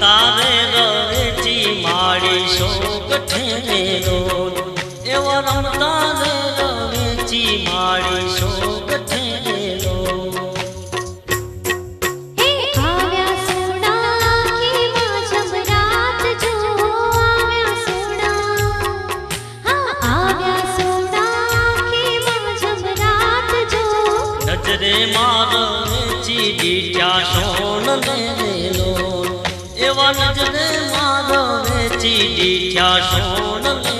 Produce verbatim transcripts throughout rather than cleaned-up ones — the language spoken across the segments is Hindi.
तारे रवेची माड़ी शोक ठेरो एवं रम तारे रवेची माड़ी शोक ठेरो हे आव्या सोना की माजम रात जो आव्या सोना हाँ आव्या सोना की माजम रात जो नजरे मारवेची डीट्या सोन लेलो एवं नजरे मारवेची डीट्या सोन नजरे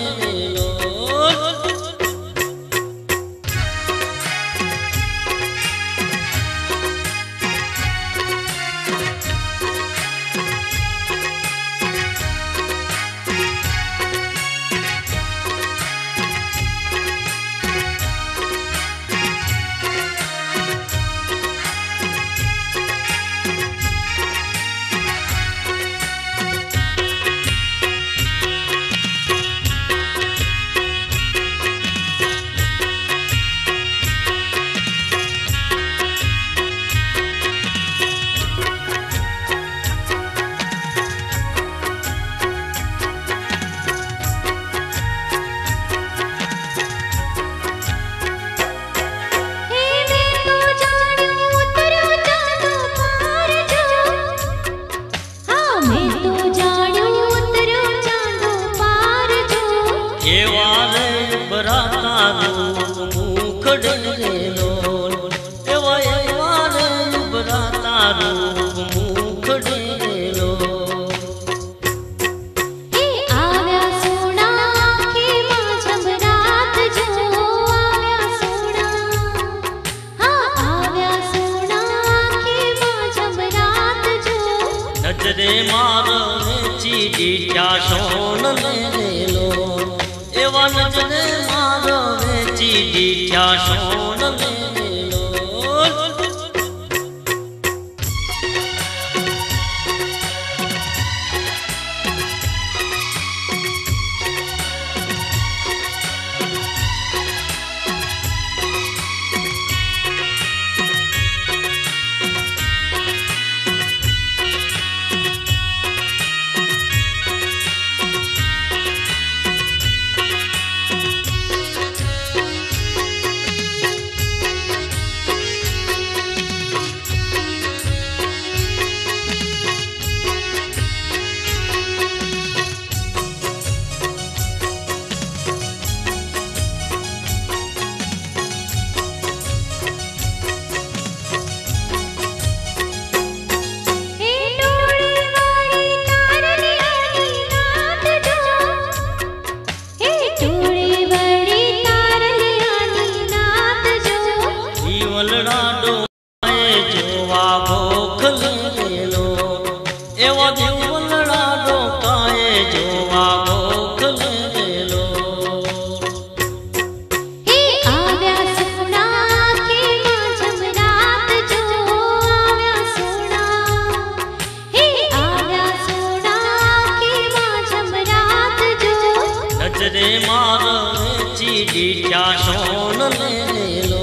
मारवेची डीट्या सोन लेलो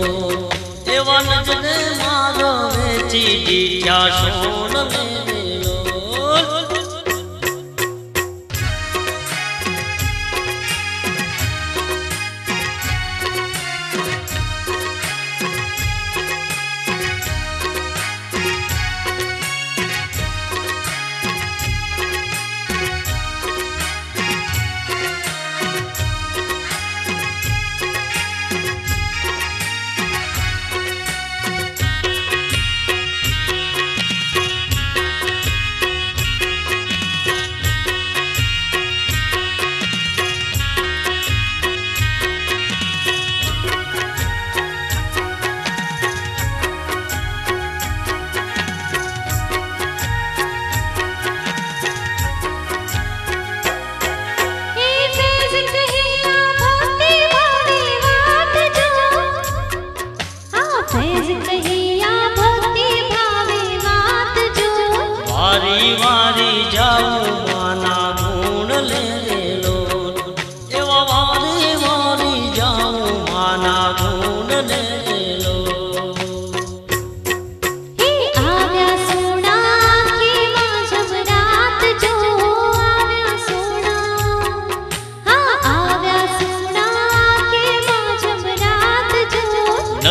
एवं नजरे मारवेची डीट्या सोन लेलो।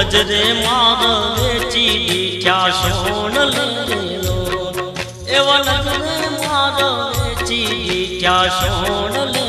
नजरे मार वेची दिख्या सोन लेनो, एवा नजरे मार वेची दिख्या सोन।